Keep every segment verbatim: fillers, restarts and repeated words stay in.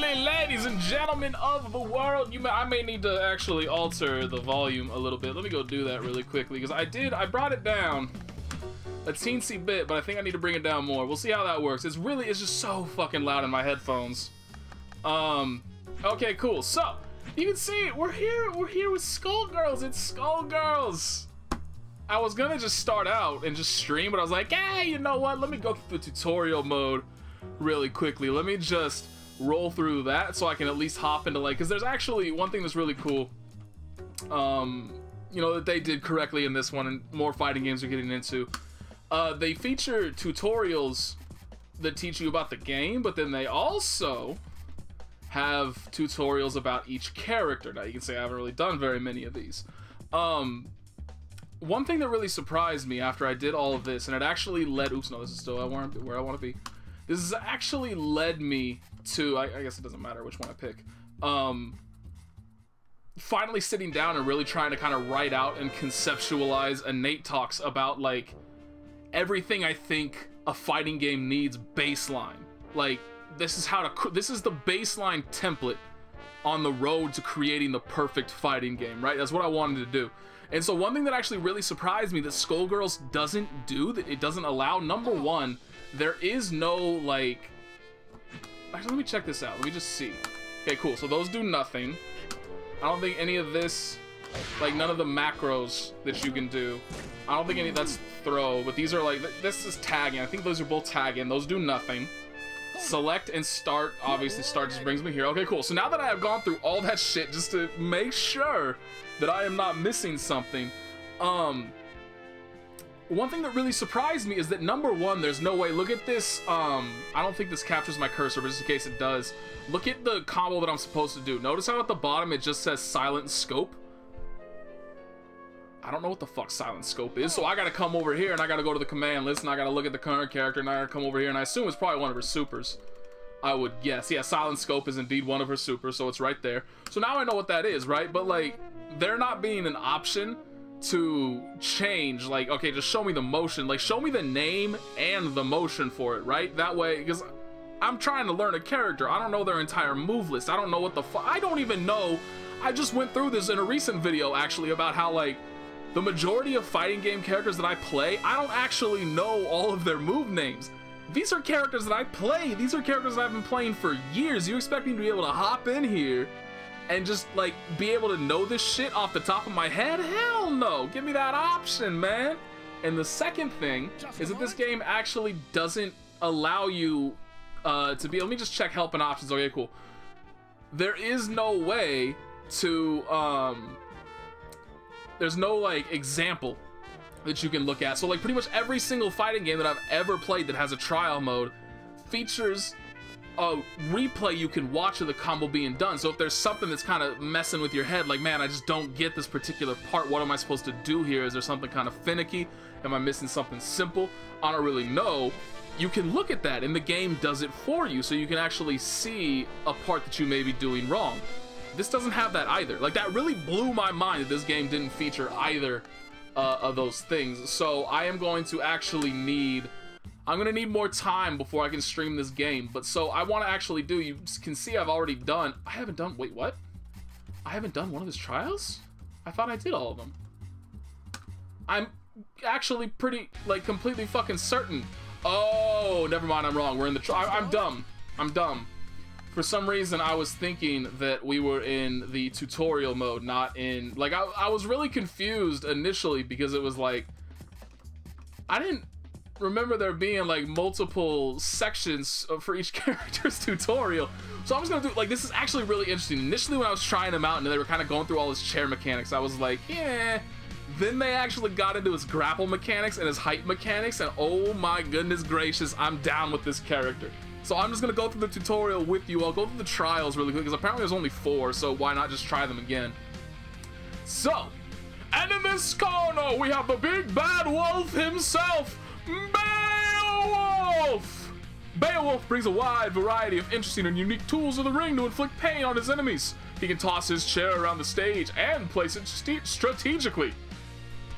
Lovely ladies and gentlemen of the world. You may, I may need to actually alter the volume a little bit. Let me go do that really quickly, because I did, I brought it down a teensy bit, but I think I need to bring it down more. We'll see how that works. It's really, it's just so fucking loud in my headphones. Um, okay, cool. So, you can see, we're here, we're here with Skullgirls. It's Skullgirls. I was gonna just start out and just stream, but I was like, hey, you know what? Let me go through the tutorial mode really quickly. Let me just roll through that so I can at least hop into, like, because there's actually one thing that's really cool, um, you know, that they did correctly in this one, and more fighting games are getting into. Uh, they feature tutorials that teach you about the game, but then they also have tutorials about each character. Now, you can say I haven't really done very many of these. Um... One thing that really surprised me after I did all of this, and it actually led... Oops, no, this is still where I want to be. This has actually led me to... I, I guess it doesn't matter which one I pick. Um, finally sitting down and really trying to kind of write out and conceptualize, and Nate talks about, like, everything I think a fighting game needs baseline. Like, this is how to... This is the baseline template on the road to creating the perfect fighting game, right? That's what I wanted to do. And so one thing that actually really surprised me that Skullgirls doesn't do, that it doesn't allow, number one, there is no, like... Actually, let me check this out. Let me just see. Okay, cool. So those do nothing. I don't think any of this, like, none of the macros that you can do. I don't think any of that's throw, but these are, like, this is tagging. I think those are both tagging. Those do nothing. Select and start, obviously start just brings me here. Okay, cool. So now that I have gone through all that shit just to make sure that I am not missing something, um, one thing that really surprised me is that, number one, there's no way, look at this, um, I don't think this captures my cursor, but just in case it does, look at the combo that I'm supposed to do. Notice how at the bottom it just says Silent Scope. I don't know what the fuck Silent Scope is, so I gotta come over here and I gotta go to the command list and I gotta look at the current character and I gotta come over here, and I assume it's probably one of her supers, I would guess. Yeah, Silent Scope is indeed one of her supers, so it's right there. So now I know what that is, right? But, like, there not being an option to change, like, okay, just show me the motion, like, show me the name and the motion for it, right? That way, because I'm trying to learn a character, I don't know their entire move list, I don't know what the fuck, I don't even know. I just went through this in a recent video, actually, about how, like, the majority of fighting game characters that I play, I don't actually know all of their move names. These are characters that I play. These are characters that I've been playing for years. You expect me to be able to hop in here and just, like, be able to know this shit off the top of my head? Hell no. Give me that option, man. And the second thing is that this game actually doesn't allow you uh, to be... Let me just check help and options. Okay, cool. There is no way to... Um, There's no, like, example that you can look at. So, like, pretty much every single fighting game that I've ever played that has a trial mode features a replay you can watch of the combo being done. So if there's something that's kind of messing with your head, like, man, I just don't get this particular part. What am I supposed to do here? Is there something kind of finicky? Am I missing something simple? I don't really know. You can look at that, and the game does it for you. So you can actually see a part that you may be doing wrong. This doesn't have that either. Like, that really blew my mind that this game didn't feature either uh, of those things. So I am going to actually need... I'm going to need more time before I can stream this game. But so I want to actually do... You can see I've already done... I haven't done... Wait, what? I haven't done one of his trials? I thought I did all of them. I'm actually pretty... Like, completely fucking certain. Oh, never mind. I'm wrong. We're in the... Tri I I'm dumb. I'm dumb. For some reason, I was thinking that we were in the tutorial mode, not in... Like, I, I was really confused initially because it was like... I didn't remember there being, like, multiple sections for each character's tutorial. So I was going to do... Like, this is actually really interesting. Initially, when I was trying them out and they were kind of going through all his chair mechanics, I was like, yeah. Then they actually got into his grapple mechanics and his height mechanics. And oh my goodness gracious, I'm down with this character. So I'm just going to go through the tutorial with you. I'll go through the trials really quick, because apparently there's only four, so why not just try them again? So, and in this corner, we have the big bad wolf himself, Beowulf! Beowulf brings a wide variety of interesting and unique tools to the ring to inflict pain on his enemies. He can toss his chair around the stage and place it st- strategically.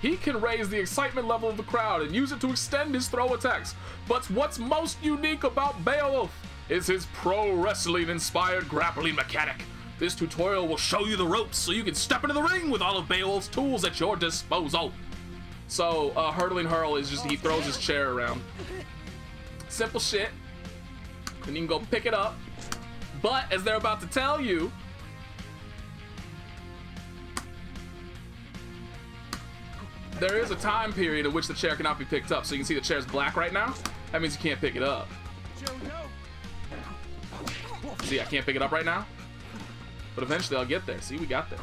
He can raise the excitement level of the crowd and use it to extend his throw attacks. But what's most unique about Beowulf is his pro wrestling-inspired grappling mechanic. This tutorial will show you the ropes so you can step into the ring with all of Beowulf's tools at your disposal. So, uh, hurtling hurl is just, he throws his chair around. Simple shit. And you can go pick it up. But, as they're about to tell you, there is a time period in which the chair cannot be picked up. So you can see the chair's black right now. That means you can't pick it up. See, I can't pick it up right now. But eventually I'll get there. See, we got there.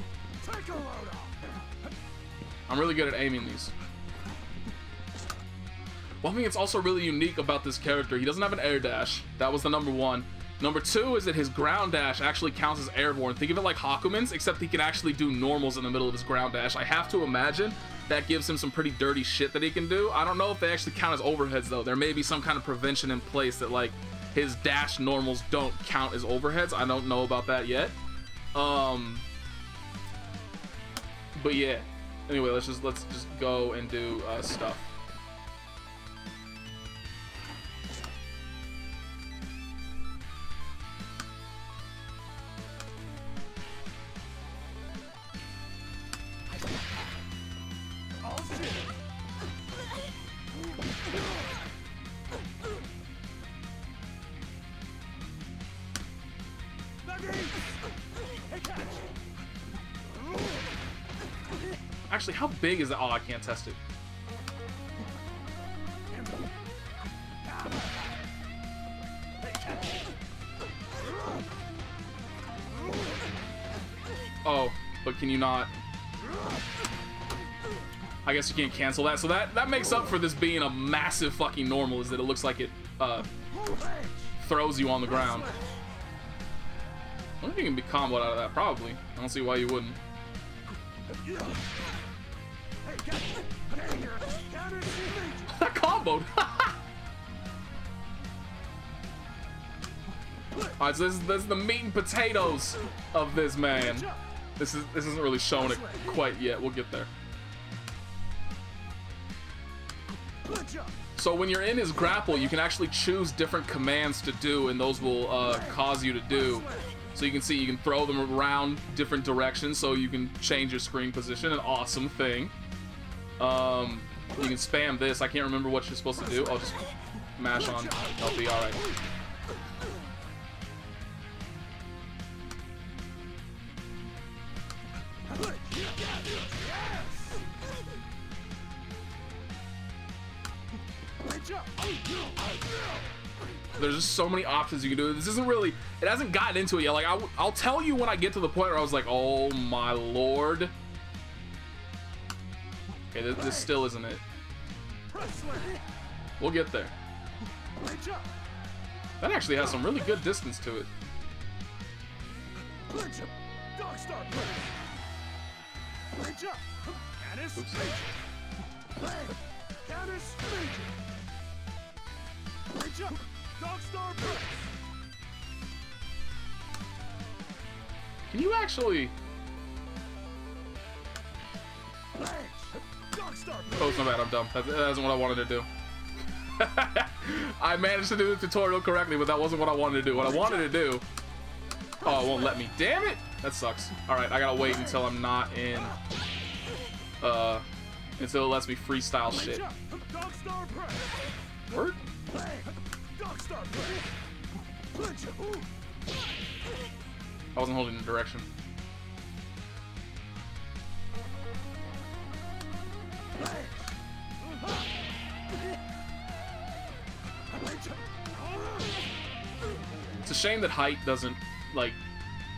I'm really good at aiming these. One thing that's also really unique about this character, he doesn't have an air dash. That was the number one. Number two is that his ground dash actually counts as airborne. Think of it like Hakuman's, except he can actually do normals in the middle of his ground dash. I have to imagine that gives him some pretty dirty shit that he can do. I don't know if they actually count as overheads, though. There may be some kind of prevention in place that, like, his dash normals don't count as overheads. I don't know about that yet. Um, but yeah. Anyway, let's just let's just go and do uh, stuff. Actually, how big is that? Oh, I can't test it. Oh, but can you not? I guess you can't cancel that. So that, that makes up for this being a massive fucking normal, is that it looks like it uh, throws you on the ground. I wonder if you can be comboed out of that, probably. I don't see why you wouldn't. That comboed! Alright, so this is, this is the meat and potatoes of this man. This is this isn't really showing it quite yet. We'll get there. So when you're in his grapple, you can actually choose different commands to do, and those will uh, cause you to do. So you can see you can throw them around different directions, so you can change your screen position. An awesome thing. Um, you can spam this. I can't remember what you're supposed to do. I'll just mash on L B. All right. There's just so many options you can do. This isn't really, it hasn't gotten into it yet. Like, I w I'll tell you when I get to the point where I was like, oh my lord. Okay, this, this still isn't it. We'll get there. That actually has some really good distance to it. Oops. Can you actually? Oh, it's not bad. I'm dumb. That, that isn't what I wanted to do. I managed to do the tutorial correctly, but that wasn't what I wanted to do. What I wanted to do. Oh, it won't let me. Damn it! That sucks. All right, I gotta wait until I'm not in. Uh, until it lets me freestyle shit. Word? I wasn't holding the direction. It's a shame that height doesn't, like,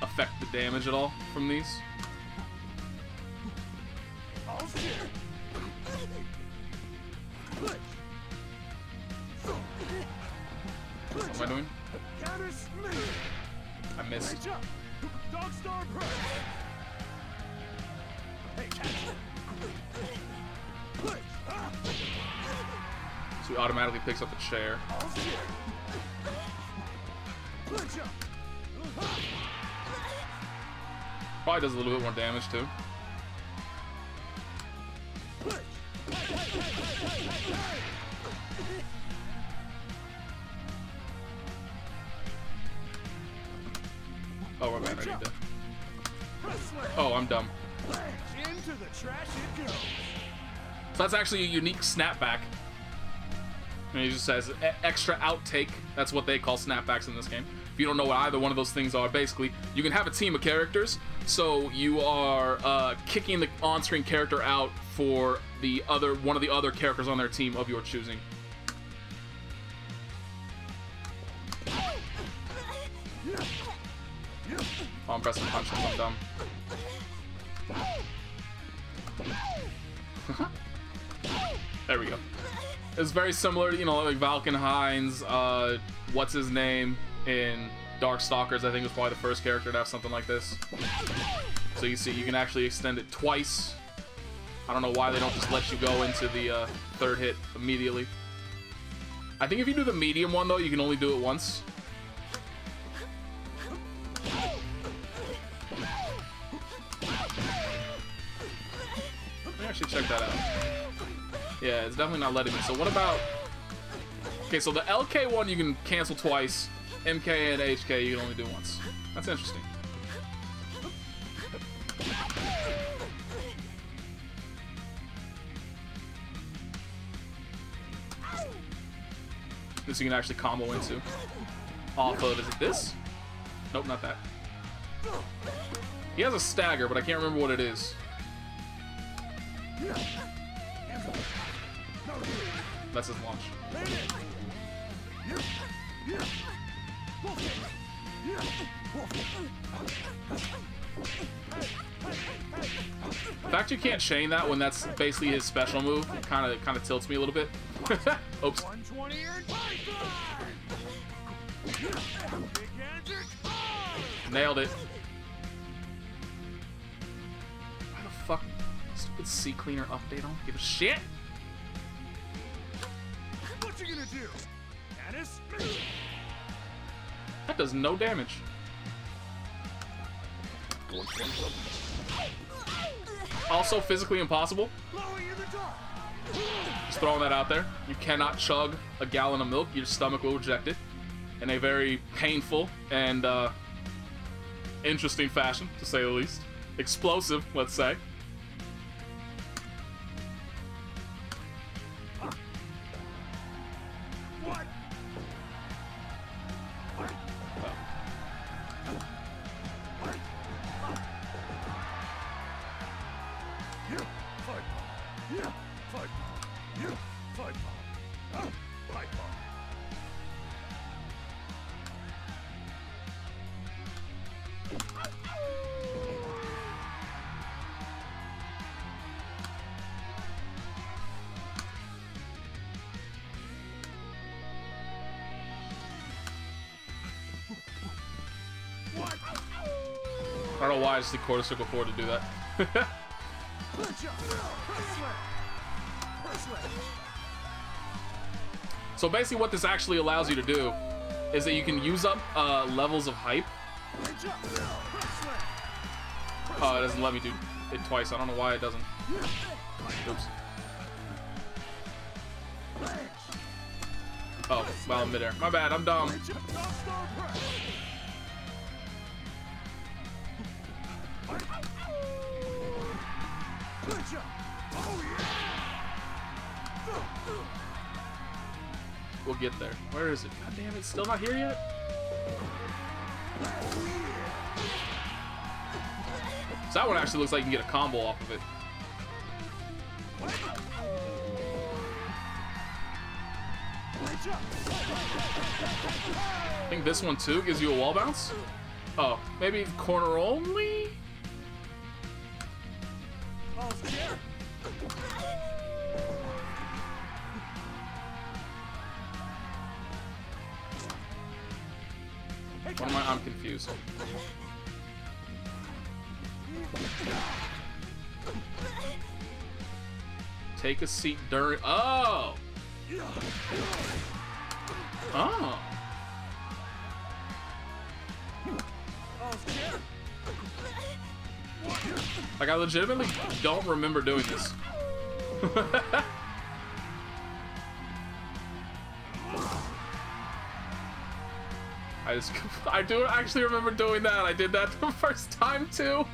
affect the damage at all from these. What am I doing? I missed. So he automatically picks up the chair. Probably does a little bit more damage too. Oh, wait, I need to. Oh, I'm dumb. Into the trash it goes. So that's actually a unique snapback. And he just says extra outtake. That's what they call snapbacks in this game. If you don't know what either one of those things are, basically, you can have a team of characters. So you are uh, kicking the on-screen character out for the other one of the other characters on their team of your choosing. Oh, I'm pressing punch because I'm dumb. There we go. It's very similar to, you know, like Valken Hines, uh, what's his name in Dark Stalkers, I think was probably the first character to have something like this. So you see, you can actually extend it twice. I don't know why they don't just let you go into the uh, third hit immediately. I think if you do the medium one though, you can only do it once. Let me actually check that out. Yeah, it's definitely not letting me. So what about... Okay, so the L K one you can cancel twice. M K and H K you can only do once. That's interesting. This you can actually combo into. Off of, is it this? Nope, not that. He has a stagger, but I can't remember what it is. That's his launch. The fact you can't chain that when that's basically his special move kind of kind of tilts me a little bit. Oops. Nailed it. Why the fuck? Stupid Sea Cleaner update. I don't give a shit. What you gonna do? That does no damage. Also physically impossible. Just throwing that out there. You cannot chug a gallon of milk. Your stomach will reject it in a very painful and uh, interesting fashion, to say the least. Explosive, let's say. I don't know why I just did quarter circle forward to do that. So basically what this actually allows you to do is that you can use up uh, levels of hype. Oh, it doesn't let me do it twice. I don't know why it doesn't. Oops. Oh, well, I'm midair. My bad, I'm dumb. We'll get there. Where is it? God damn it, still not here yet? So that one actually looks like you can get a combo off of it. I think this one too gives you a wall bounce. Oh, maybe corner only? What am I? I'm confused. Take a seat during. Oh! Oh! Like, I legitimately don't remember doing this. I just, I do actually remember doing that. I did that the first time too.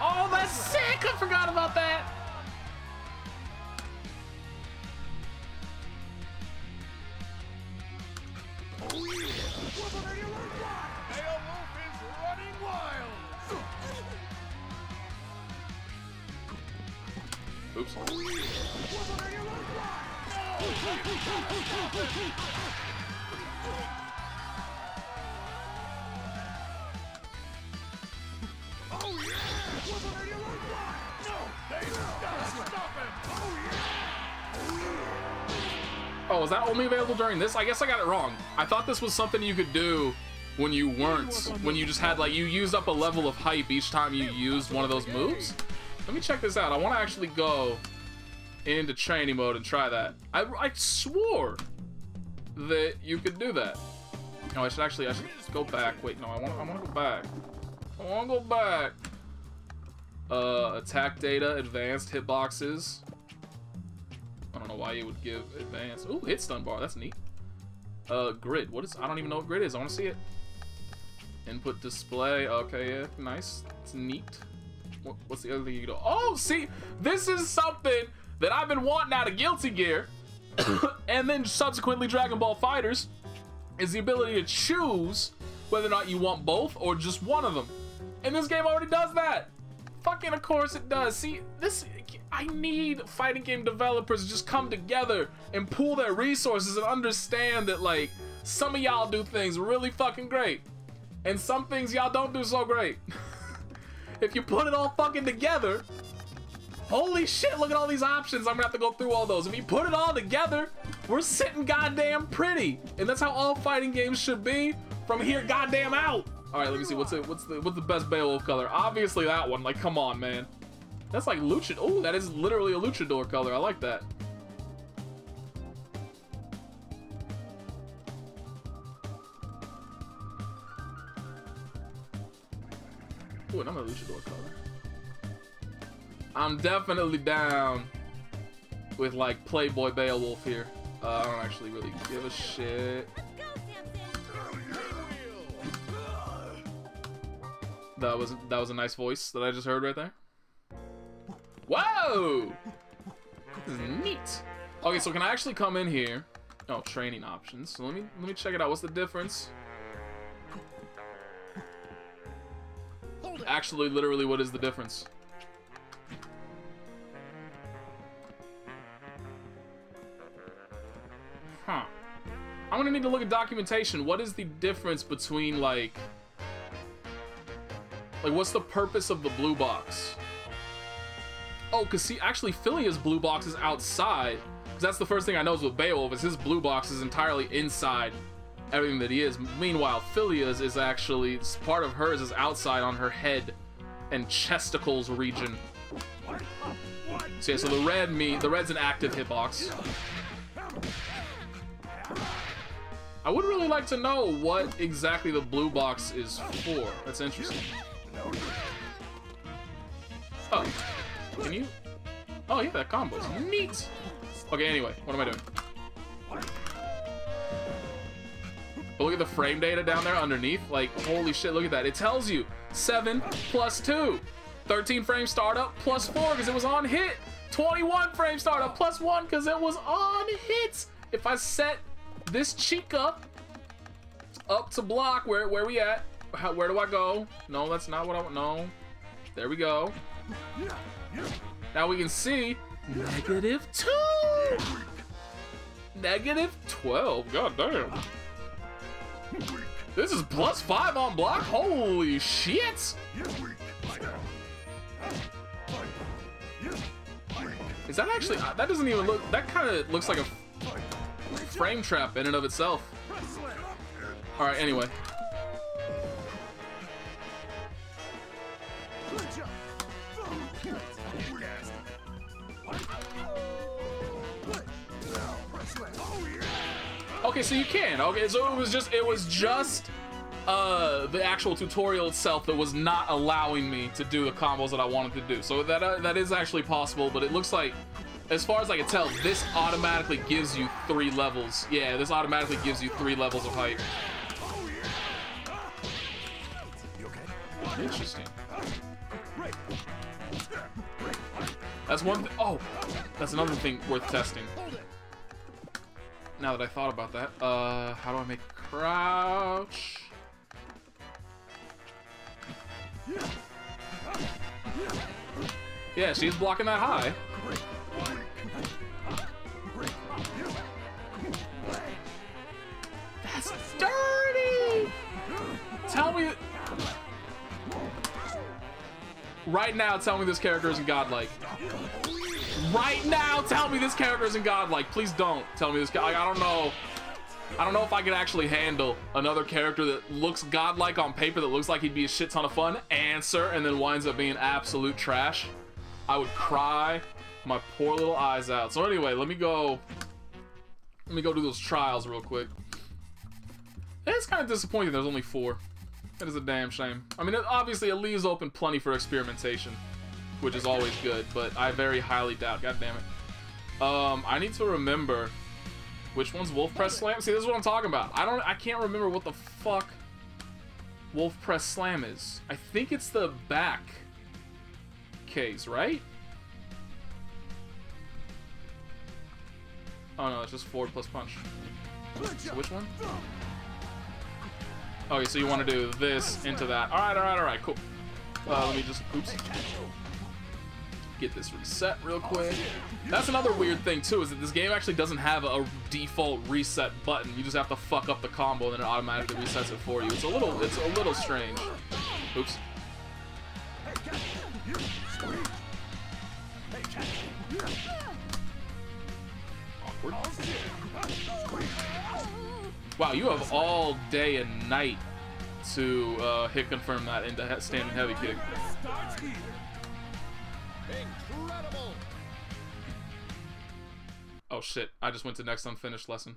Oh, that's sick! I forgot about that. Oops. Oh, is that only available during this? I guess I got it wrong. I thought this was something you could do when you weren't, when you just had like, you used up a level of hype each time you used one of those moves. Let me check this out. I want to actually go into training mode and try that. I, I swore that you could do that. No, I should actually, I should go back. Wait, no, I want, I want to go back. I want to go back. Uh, attack data, advanced hitboxes. I don't know why you would give advanced. Ooh, hit stun bar. That's neat. Uh, grid. What is? I don't even know what grid is. I want to see it. Input display. Okay, yeah, nice. It's neat. What's the other thing you can do? Oh, see, this is something that I've been wanting out of Guilty Gear and then subsequently Dragon Ball FighterZ, is the ability to choose whether or not you want both or just one of them. And this game already does that. Fucking of course it does. See, this, I need fighting game developers to just come together and pool their resources and understand that like some of y'all do things really fucking great and some things y'all don't do so great. If you put it all fucking together, holy shit, look at all these options. I'm gonna have to go through all those. If you put it all together, we're sitting goddamn pretty. And that's how all fighting games should be from here goddamn out. All right, let me see, what's, it, what's, the, what's the best Beowulf color? Obviously that one, like, come on, man. That's like luchador, oh, that is literally a luchador color. I like that. Ooh, and I'm a luchador color. I'm definitely down with like Playboy Beowulf here. Uh, I don't actually really give a shit. That was that was a nice voice that I just heard right there. Whoa! This is neat. Okay, so can I actually come in here? Oh, training options. So let me let me check it out. What's the difference? Actually, literally, what is the difference? Huh. I'm gonna need to look at documentation. What is the difference between, like... Like, what's the purpose of the blue box? Oh, because, see, actually, Philea's blue box is outside. Because that's the first thing I noticed with Beowulf, is his blue box is entirely inside everything that he is. Meanwhile, Philea's is actually, part of hers is outside on her head and chesticles region. So yeah, so the red meat, the red's an active hitbox. I would really like to know what exactly the blue box is for. That's interesting. Oh, can you? Oh yeah, that combo's neat. Okay, anyway, what am I doing? But look at the frame data down there underneath. Like, holy shit, look at that. It tells you seven plus two. thirteen frame startup plus four because it was on hit. twenty-one frame startup plus one because it was on hits. If I set this chica up to block, where where we at? How, where do I go? No, that's not what I want. No. There we go. Now we can see negative two. Negative twelve. God damn. This is plus five on block? Holy shit! Is that actually... That doesn't even look... That kind of looks like a frame trap in and of itself. Alright, anyway. Okay, so you can. Okay, so it was just it was just uh, the actual tutorial itself that was not allowing me to do the combos that I wanted to do. So that uh, that is actually possible, but it looks like, as far as I can tell, this automatically gives you three levels. Yeah, this automatically gives you three levels of height. Interesting. That's one thing. Oh, that's another thing worth testing. Now that I thought about that, uh, how do I make crouch? Yeah, she's blocking that high. That's dirty! Tell me... Right now, tell me this character isn't godlike. Right now, tell me this character isn't godlike. Please don't tell me this guy. I don't know. I don't know if I could actually handle another character that looks godlike on paper, that looks like he'd be a shit ton of fun, answer, and then winds up being absolute trash. I would cry my poor little eyes out. So anyway, let me go. Let me go do those trials real quick. It's kind of disappointing there's only four. That is a damn shame. I mean, it, obviously, it leaves open plenty for experimentation, which is always good, but I very highly doubt. God damn it. Um, I need to remember which one's Wolf Press Slam. See, this is what I'm talking about. I don't. I can't remember what the fuck Wolf Press Slam is. I think it's the back case, right? Oh no, it's just forward plus punch. So which one? Okay, so you want to do this into that. All right, all right, all right, cool. Uh, let me just, oops. Get this reset real quick. That's another weird thing, too, is that this game actually doesn't have a default reset button. You just have to fuck up the combo, and then it automatically resets it for you. It's a little, it's a little strange. Oops. Awkward. Wow, you have all day and night to uh, hit confirm that into he standing heavy kick. Incredible. Oh shit, I just went to next unfinished lesson.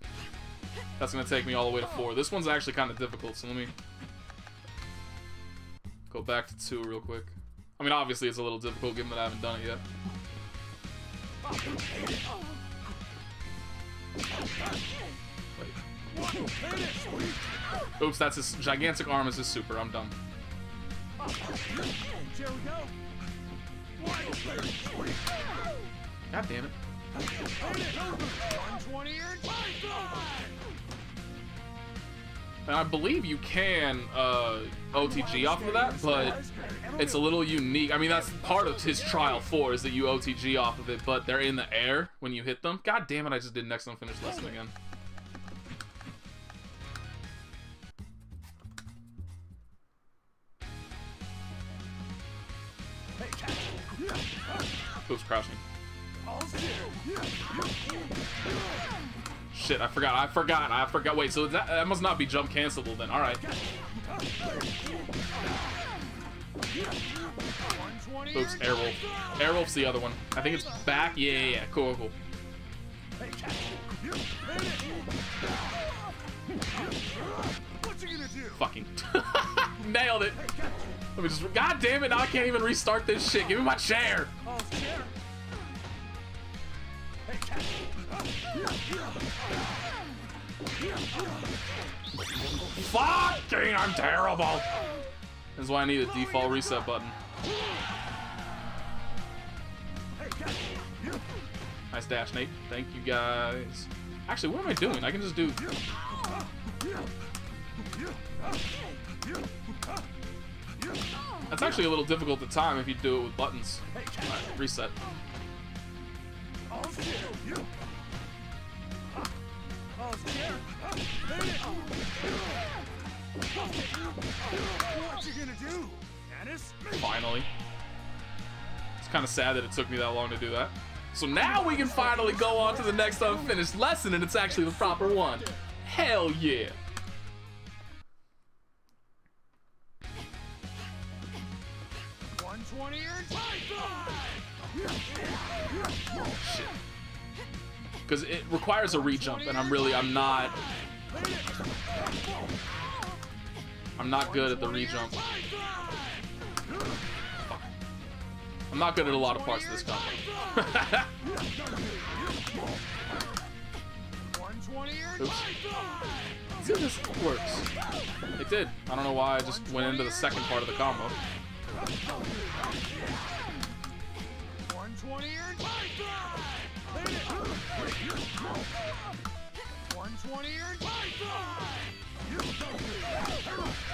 That's gonna take me all the way to four. This one's actually kind of difficult, so let me go back to two real quick. I mean, obviously it's a little difficult given that I haven't done it yet. Wait. Oops, that's his gigantic arm is his super. I'm dumb. God damn it. And I believe you can uh, O T G off of that, but it's a little unique. I mean, that's part of his trial four is that you O T G off of it, but they're in the air when you hit them. God damn it, I just did next unfinished lesson again. Oops, crouching. Shit, I forgot, I forgot, I forgot. Wait, so that, that must not be jump cancelable then. Alright. Oops, Airwolf. Airwolf's the other one. I think it's back. Yeah, yeah, yeah. Cool, cool. What you gonna do? Fucking nailed it. Let me just, God damn it, now I can't even restart this shit. Give me my chair. Fucking, I'm terrible. That's why I need a default reset button. Nice dash, Nate. Thank you guys. Actually, what am I doing? I can just do... That's actually a little difficult at the time if you do it with buttons. Alright, reset. Finally. It's kind of sad that it took me that long to do that. So now we can finally go on to the next unfinished lesson, and it's actually the proper one. Hell yeah. because it requires a re-jump, and I'm really, I'm not, I'm not good at the re-jump. I'm not good at a lot of parts of this combo. Oops. See how this works. It did. I don't know why I just went into the second part of the combo. I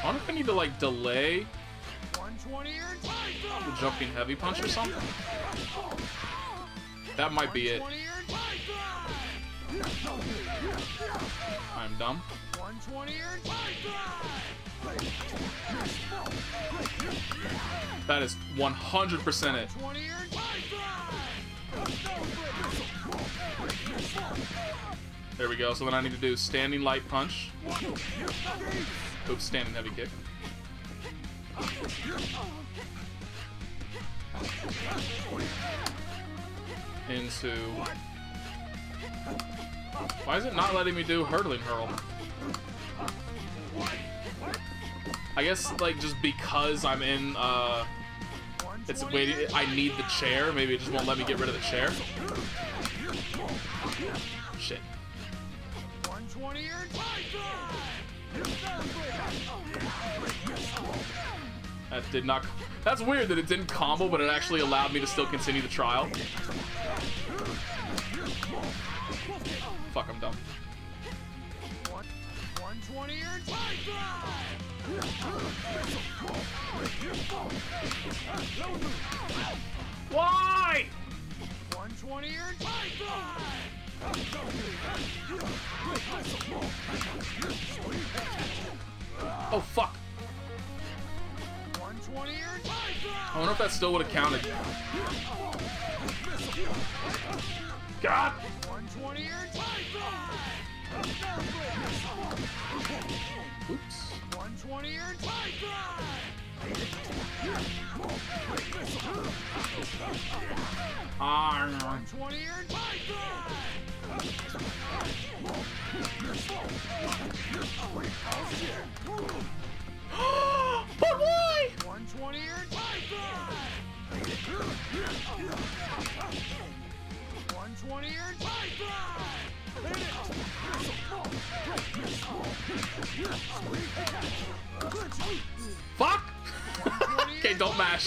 don't know if I need to like delay the jumping heavy punch or something. That might be it. I'm dumb. That is one hundred percent it. There we go. So then I need to do standing light punch. Oops, standing heavy kick. Into... Why is it not letting me do hurdling hurl? I guess, like, just because I'm in, uh... It's waiting... I need the chair. Maybe it just won't let me get rid of the chair. Shit. That did not... That's weird that it didn't combo, but it actually allowed me to still continue the trial. Fuck, I'm dumb. Why? Oh, fuck. I wonder if that still would have counted. God! Oops. Ah. But why? Fuck! Okay, don't mash.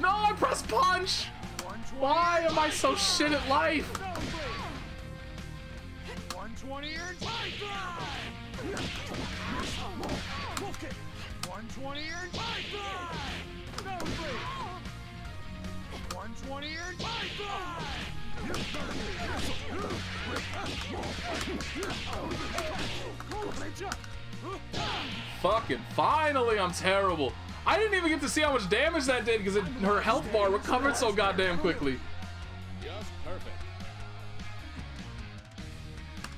No, I press punch! Why am I so shit at life? Fucking finally, I'm terrible. I didn't even get to see how much damage that did because her health bar recovered so goddamn quickly. Just perfect.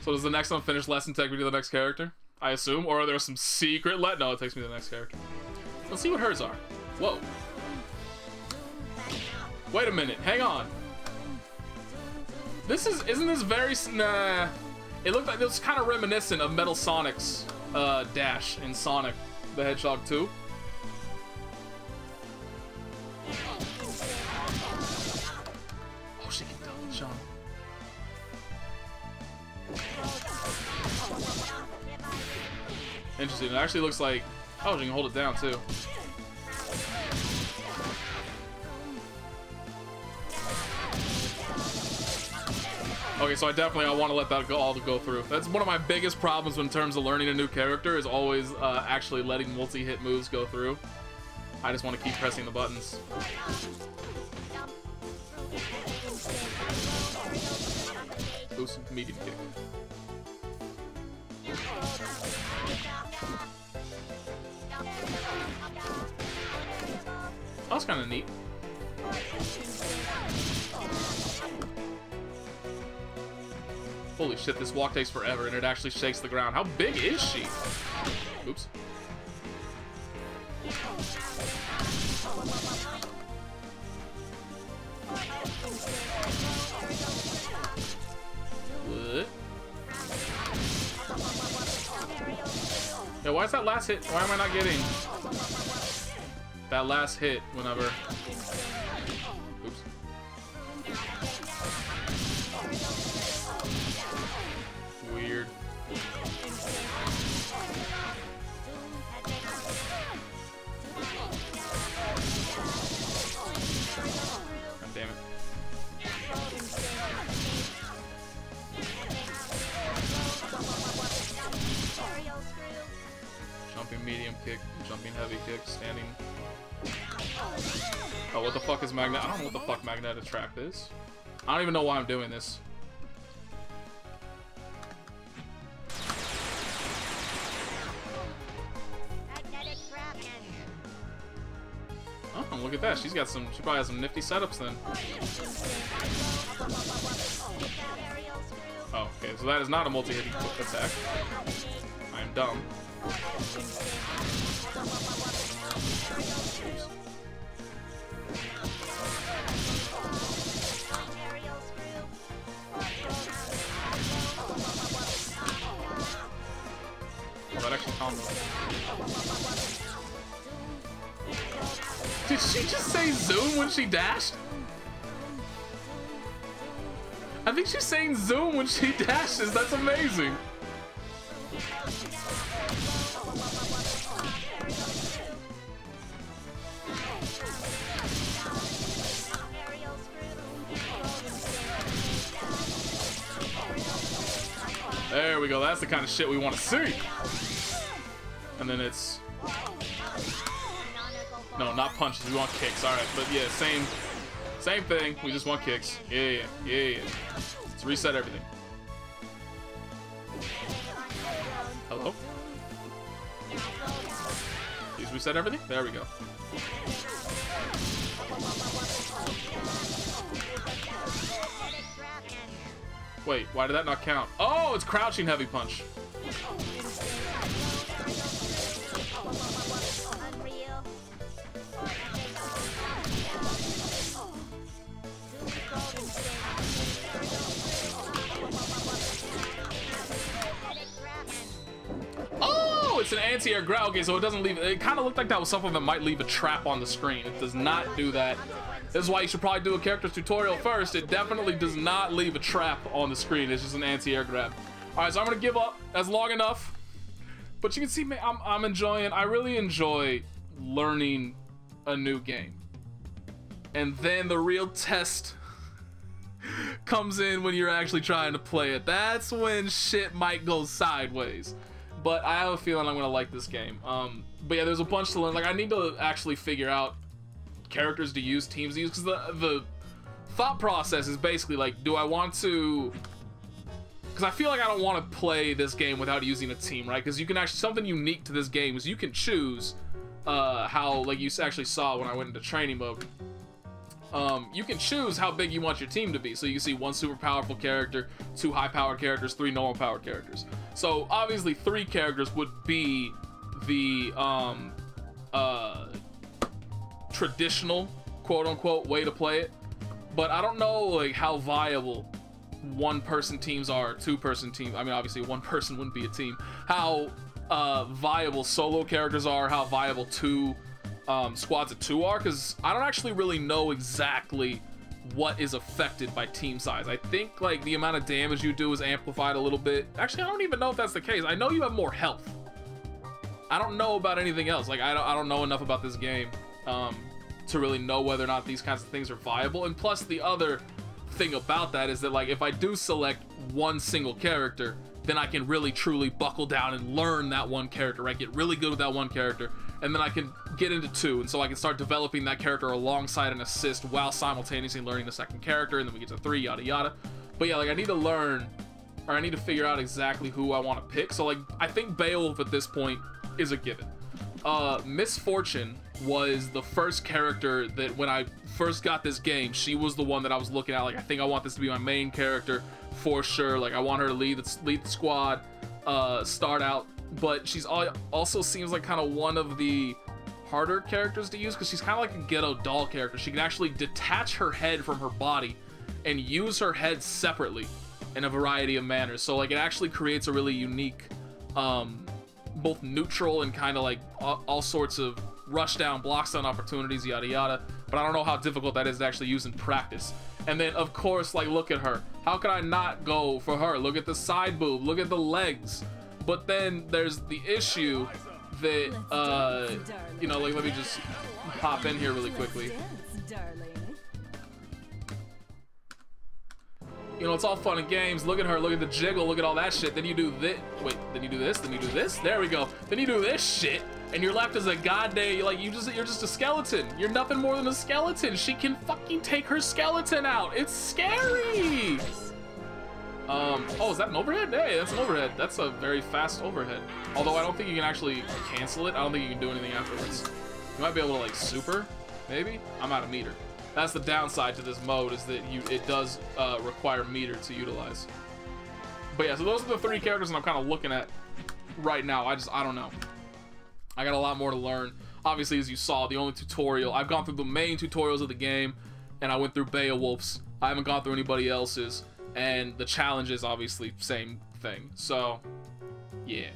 So does the next unfinished lesson take me to the next character? I assume, or are there some secret let? No, it takes me to the next character. Let's see what hers are. Whoa. Wait a minute, hang on. This is, isn't this very, nah. It looked like it was kind of reminiscent of Metal Sonic's uh, dash in Sonic the Hedgehog two. Oh, she can double jump. Interesting, it actually looks like, oh, she can hold it down too. Okay, so I definitely I want to let that go, all go through. That's one of my biggest problems in terms of learning a new character is always uh, actually letting multi-hit moves go through. I just want to keep pressing the buttons. Oops, medium kick. That was kind of neat. Holy shit, this walk takes forever and it actually shakes the ground. How big is she? Oops. Why's that last hit? Why am I not getting that last hit whenever? Oops. Weird. God damn it. Jumping medium kick, jumping heavy kick, standing. Oh, what the fuck is magnet? I don't know what the fuck magnet attract is. I don't even know why I'm doing this. Oh, look at that. She's got some, she probably has some nifty setups then. Oh, okay, so that is not a multi-hit attack. I am dumb. Oops. Oh, that actually combos. Did she just say zoom when she dashed? I think she's saying zoom when she dashes. That's amazing. There we go, that's the kind of shit we want to see. And then it's... No, not punches, we want kicks, alright. But yeah, same same thing, we just want kicks. Yeah, yeah, yeah. Let's reset everything. Hello? Please reset everything? There we go. Wait, why did that not count? Oh, it's crouching heavy punch. Oh, it's an anti-air growl. Okay, so it doesn't leave. It kind of looked like that was something that might leave a trap on the screen. It does not do that. This is why you should probably do a character's tutorial first. It definitely does not leave a trap on the screen. It's just an anti-air grab. All right, so I'm going to give up. That's long enough. But you can see me, I'm, I'm enjoying, I really enjoy learning a new game. And then the real test comes in when you're actually trying to play it. That's when shit might go sideways. But I have a feeling I'm going to like this game. Um, but yeah, there's a bunch to learn. Like, I need to actually figure out characters to use, teams to use, because the the thought process is basically like, do I want to, because I feel like I don't want to play this game without using a team, right? Because you can actually, something unique to this game is you can choose uh how, like you actually saw when I went into training mode, um you can choose how big you want your team to be. So you can see one super powerful character, two high powered characters, three normal powered characters. So obviously three characters would be the um uh traditional quote-unquote way to play it, but I don't know like how viable one-person teams are, two-person teams. I mean, obviously one person wouldn't be a team. How uh viable solo characters are, how viable two um squads of two are, because I don't actually really know exactly what is affected by team size. I think like the amount of damage you do is amplified a little bit. Actually, I don't even know if that's the case. I know you have more health. I don't know about anything else. Like I don't, I don't know enough about this game um to really know whether or not these kinds of things are viable. And plus the other thing about that is that like if I do select one single character, then I can really truly buckle down and learn that one character, right? Get really good with that one character, and then I can get into two, and so I can start developing that character alongside an assist while simultaneously learning the second character, and then we get to three, yada yada. But yeah, like I need to learn, or I need to figure out exactly who I want to pick. So like I think Beowulf at this point is a given. uh Miss Fortune was the first character that when I first got this game, she was the one that I was looking at, like I think I want this to be my main character for sure. Like I want her to lead the, lead the squad, uh start out, but she's all, also seems like kind of one of the harder characters to use, because she's kind of like a ghetto doll character. She can actually detach her head from her body and use her head separately in a variety of manners, so like it actually creates a really unique um both neutral and kind of like all sorts of rush down, blocks down opportunities, yada yada. But I don't know how difficult that is to actually use in practice. And then of course, like, look at her. How could I not go for her? Look at the side boob, look at the legs. But then there's the issue that, uh, you know, like, let me just hop in here really quickly. You know, it's all fun and games. Look at her, look at the jiggle, look at all that shit. Then you do this, wait, then you do this, then you do this, there we go. Then you do this shit, and you're left as a goddamn, you're like, you just, you're just a skeleton. You're nothing more than a skeleton. She can fucking take her skeleton out. It's scary. Um, oh, is that an overhead? Hey, that's an overhead. That's a very fast overhead. Although I don't think you can actually cancel it. I don't think you can do anything afterwards. You might be able to, like, super, maybe? I'm out of meter. That's the downside to this mode, is that you it does uh, require meter to utilize. But yeah, so those are the three characters that I'm kind of looking at right now. I just, I don't know. I got a lot more to learn. Obviously, as you saw, the only tutorial, I've gone through the main tutorials of the game, and I went through Beowulf's. I haven't gone through anybody else's. And the challenges, obviously, same thing. So, yeah.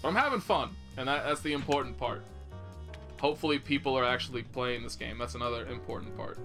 But I'm having fun, and that, that's the important part. Hopefully people are actually playing this game. That's another important part.